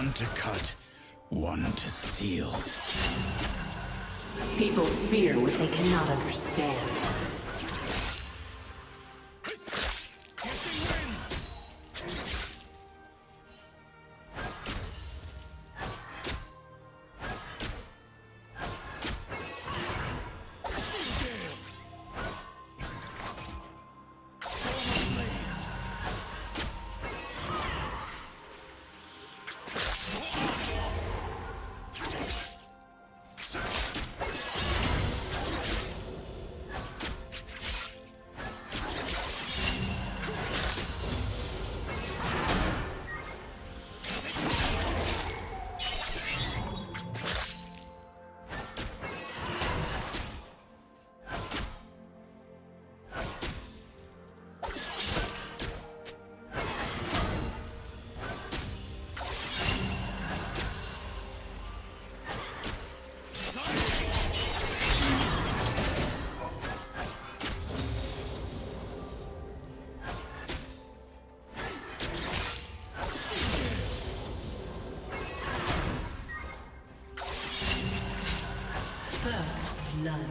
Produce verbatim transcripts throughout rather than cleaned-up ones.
One to cut, one to seal. People fear what they cannot understand. None.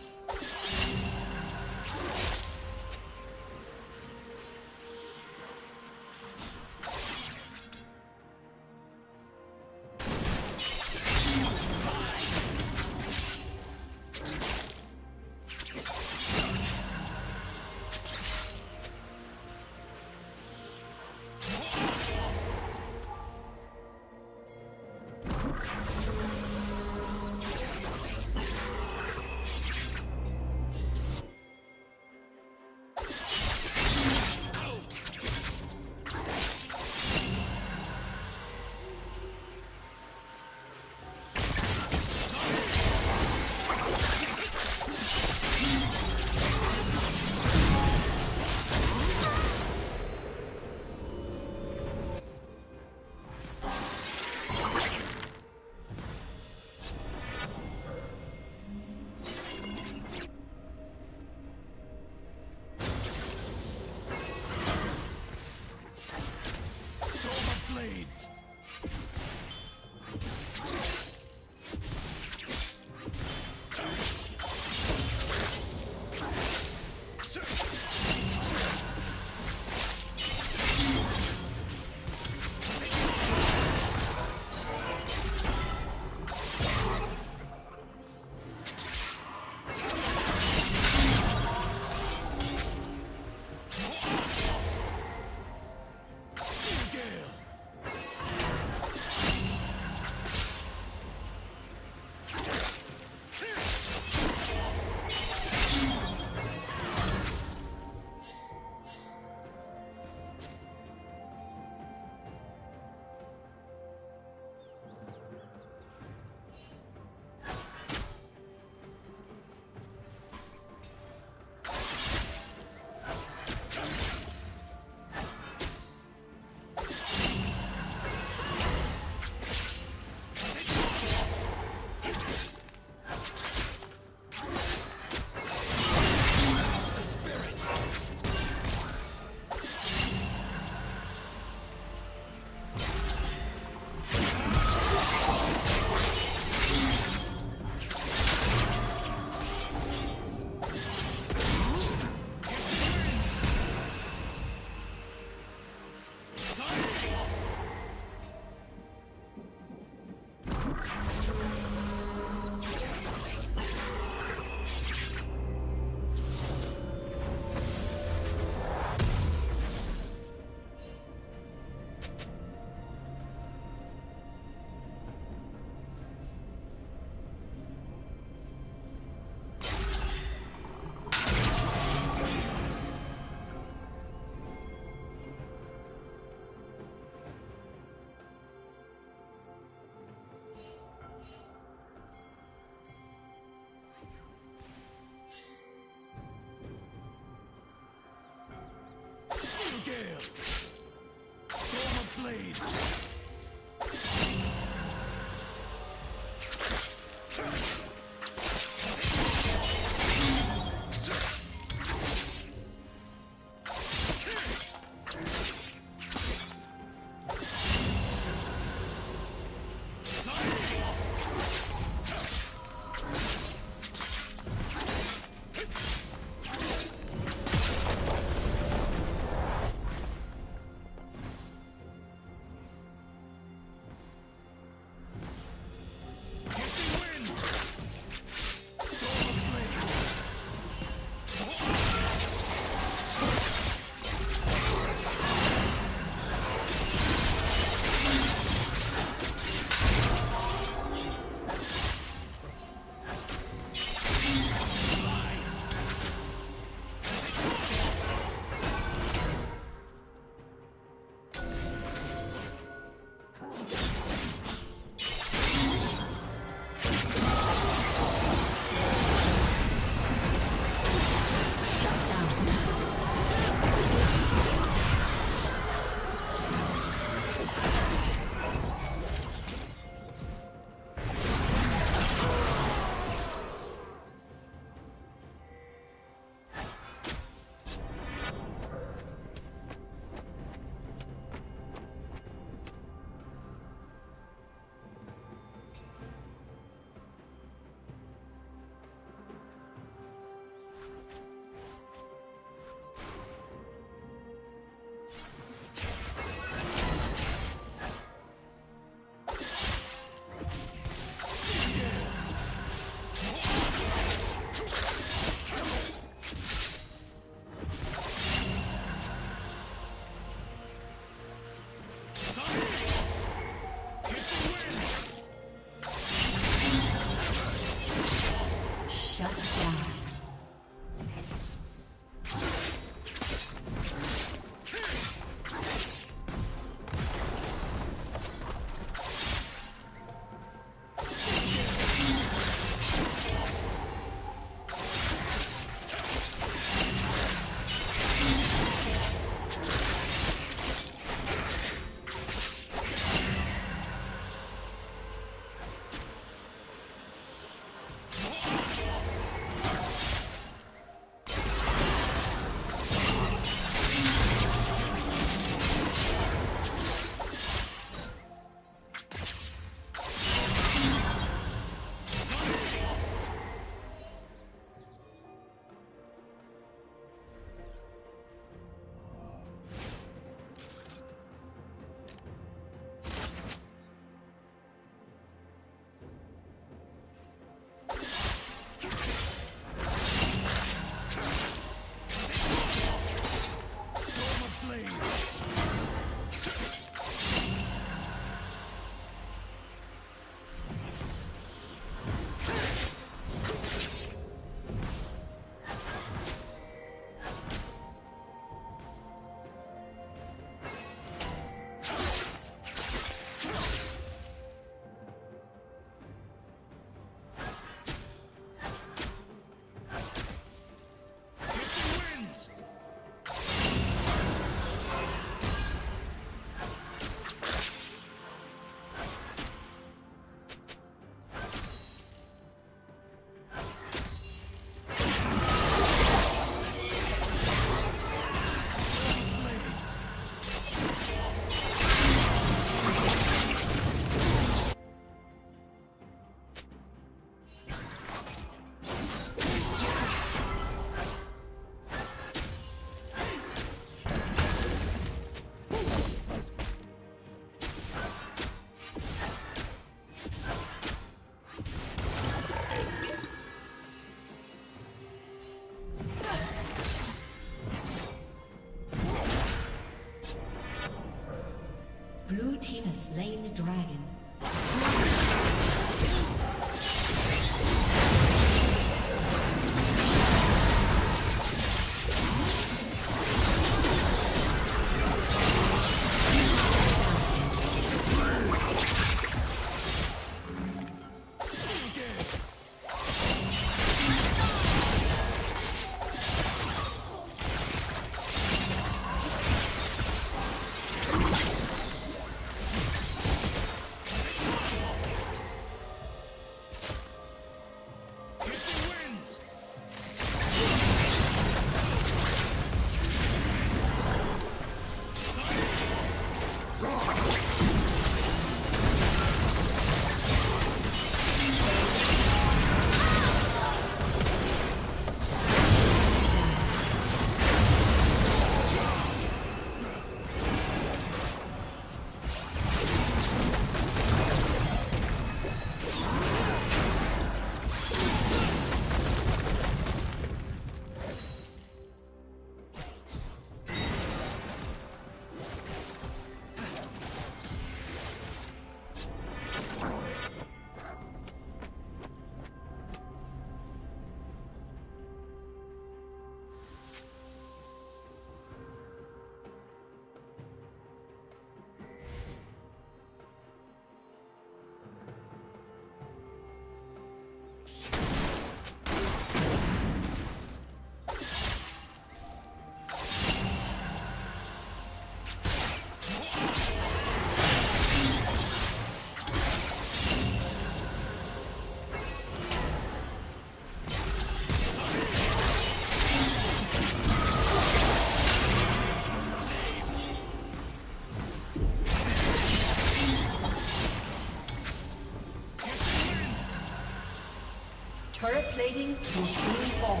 Turret plating will soon fall.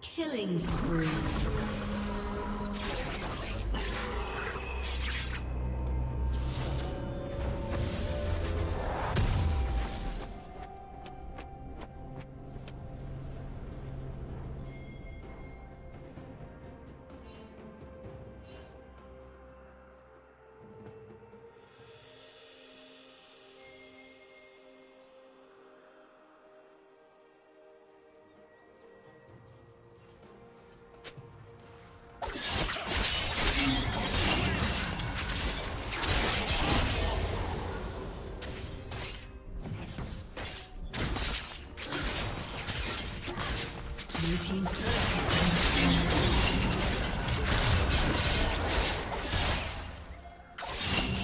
Killing spree.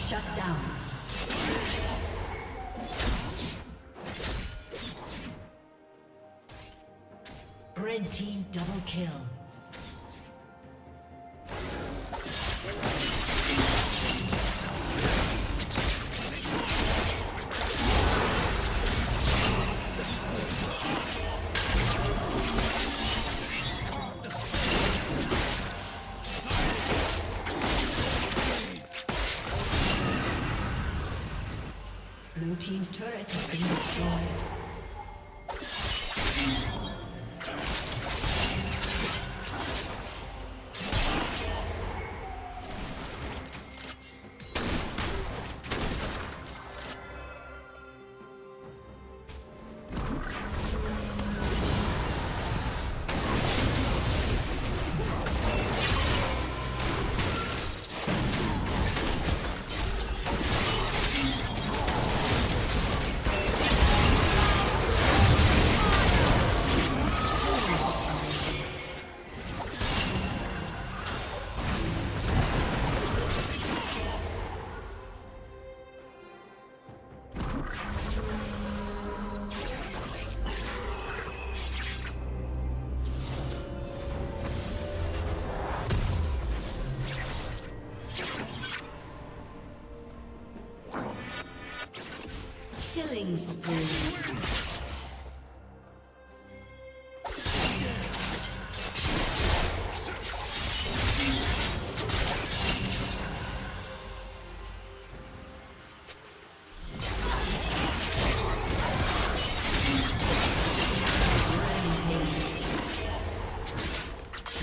Shut down. Red team double kill. Team's turret has been destroyed. Killing spree.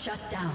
Shut down.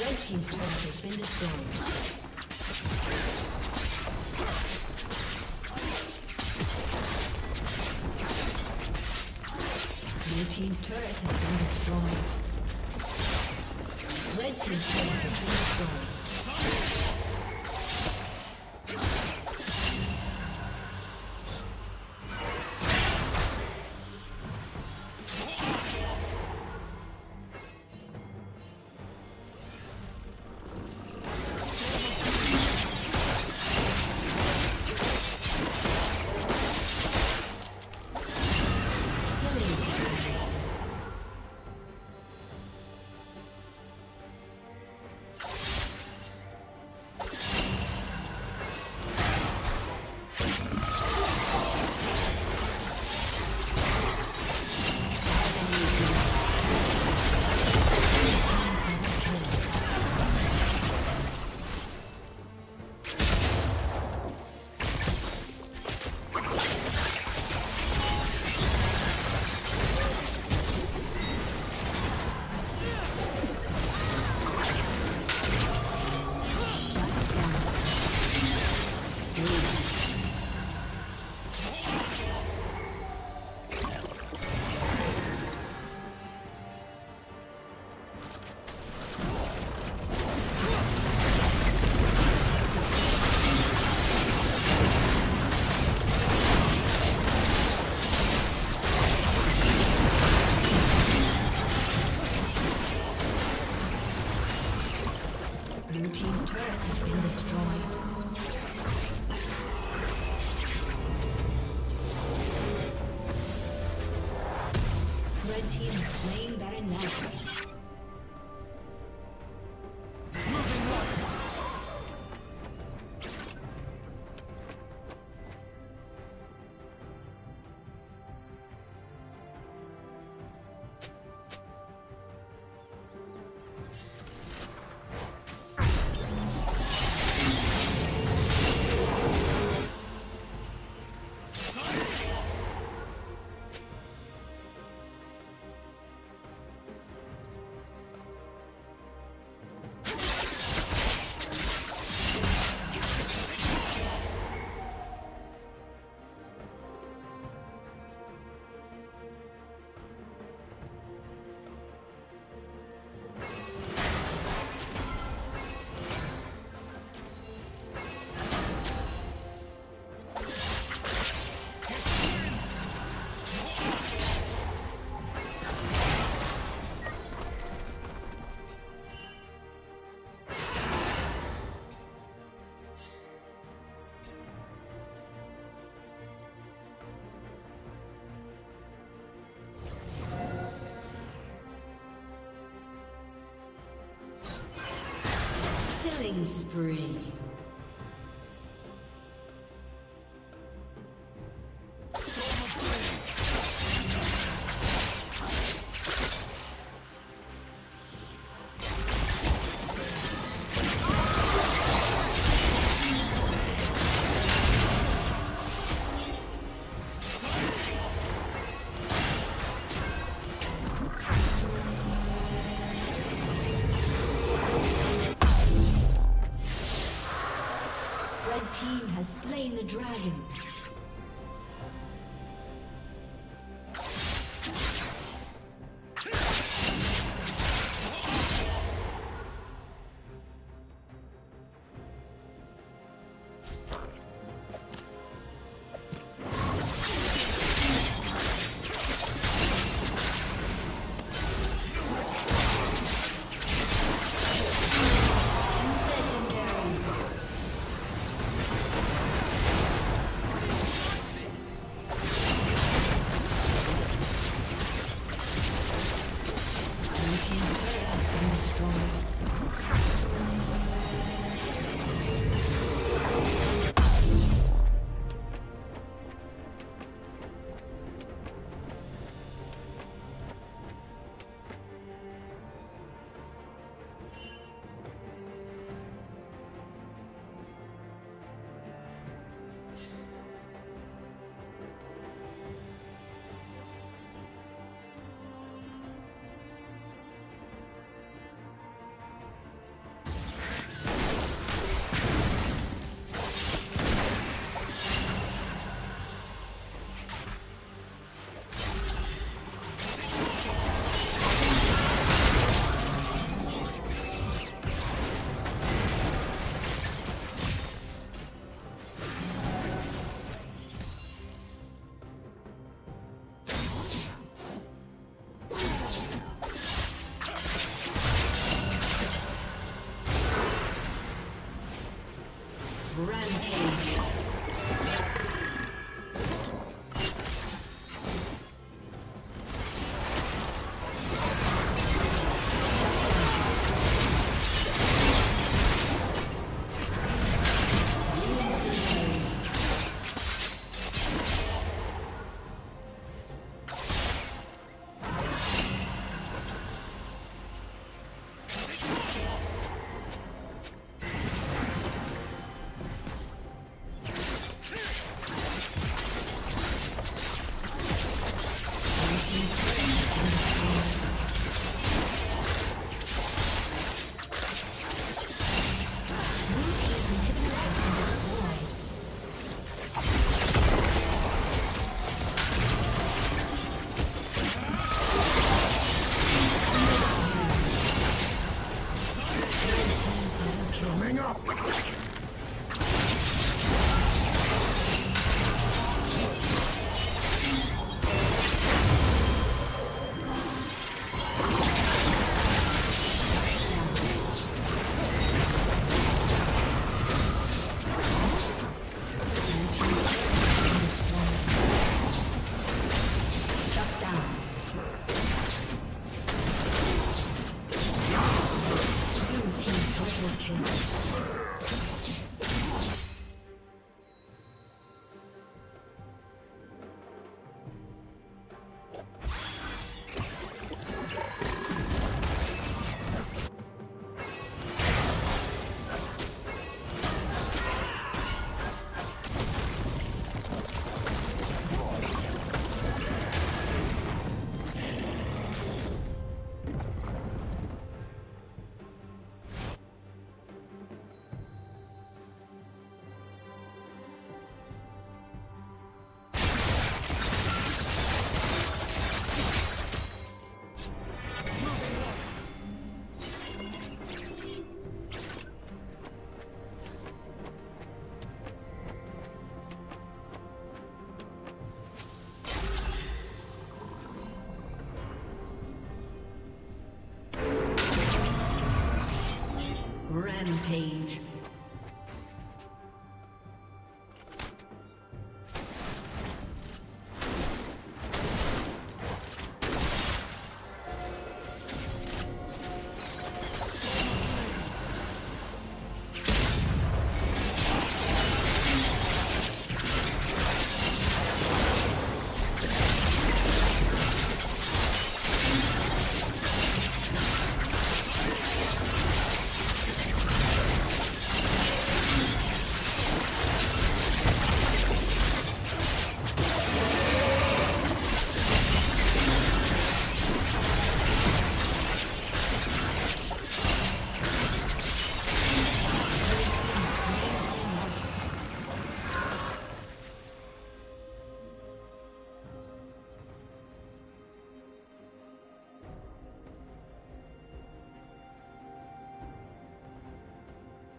Red team's turret has been destroyed. Blue team's turret has been destroyed. Red team's turret has been destroyed. Spree. has slain the dragon. Rampage.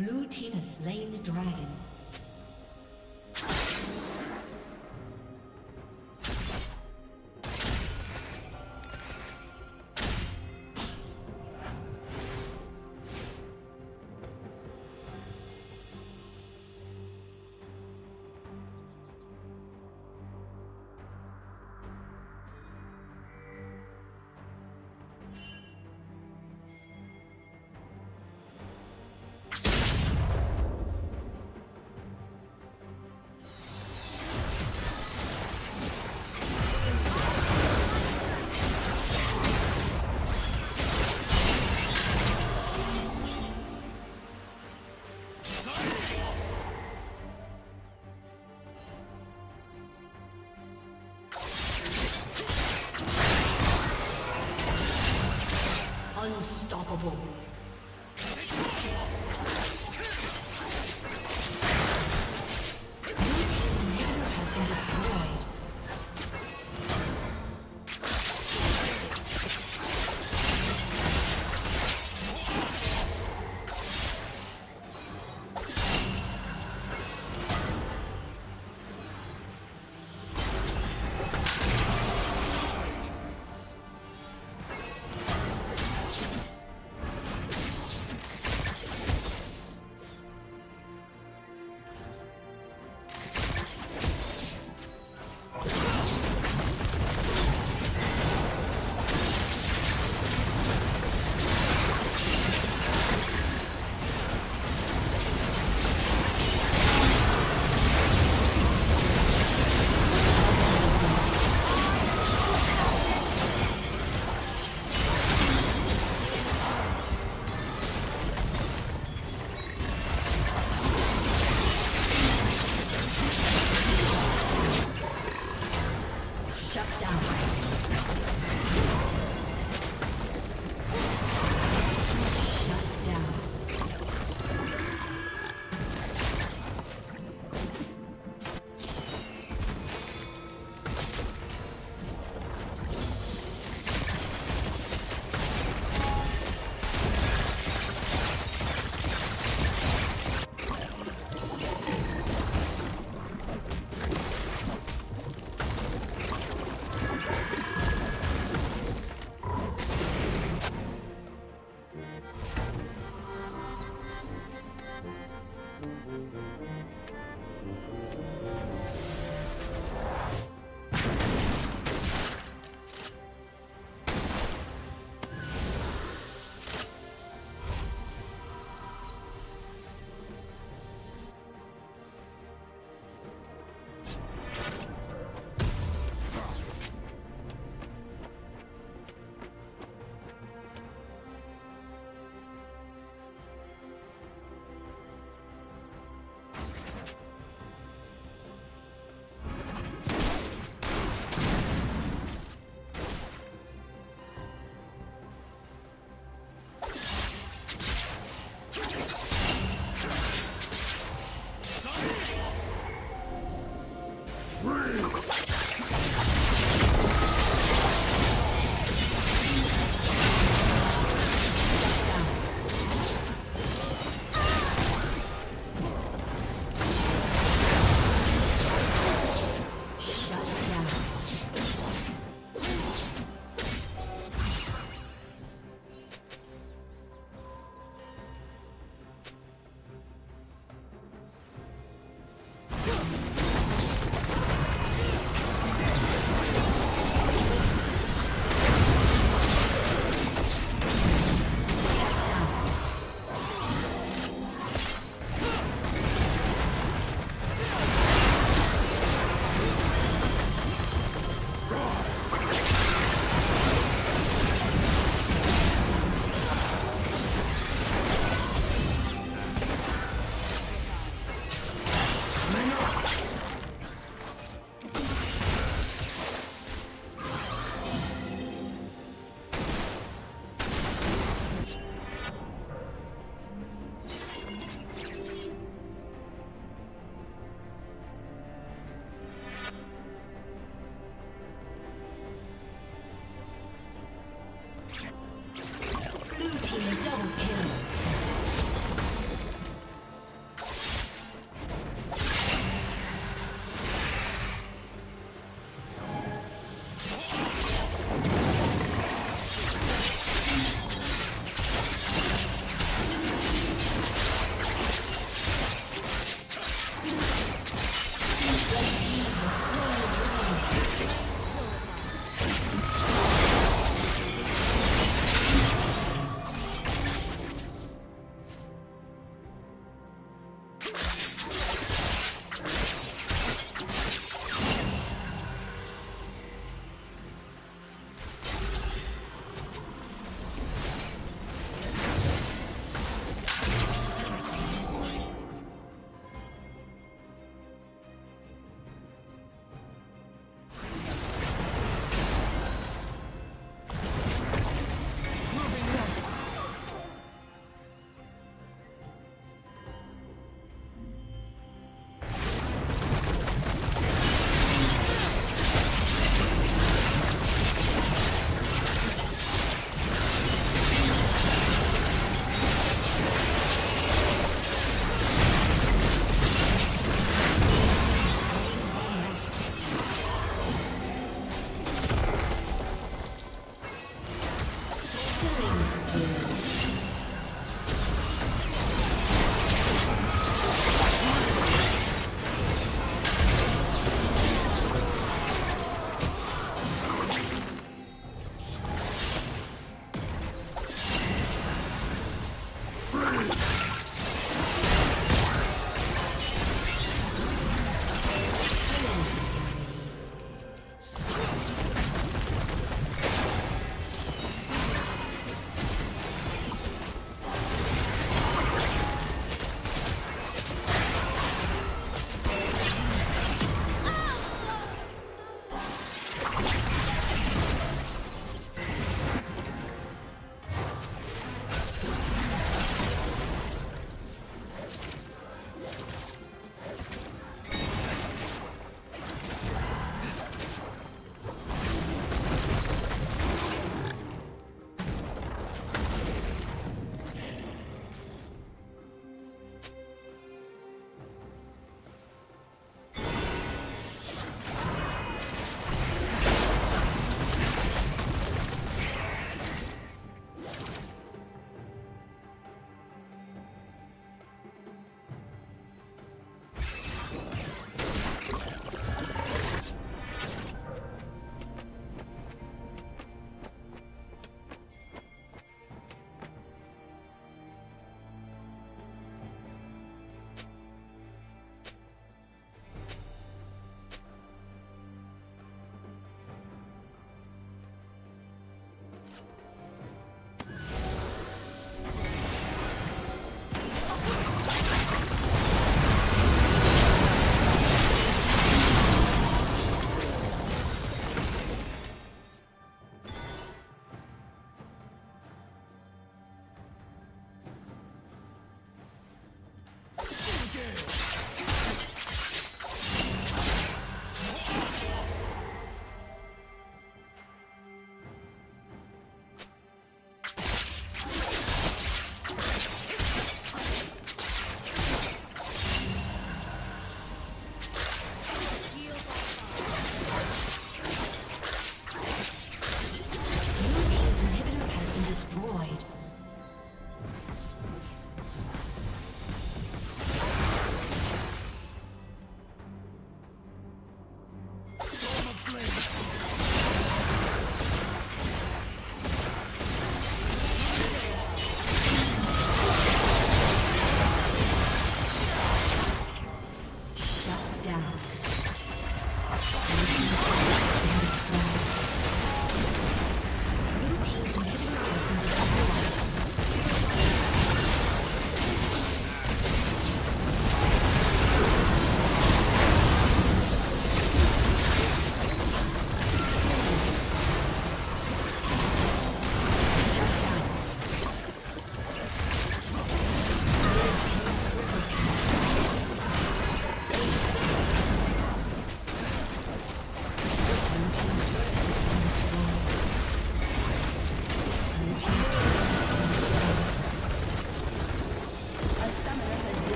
Blue team has slain the dragon. Unstoppable. Double kill.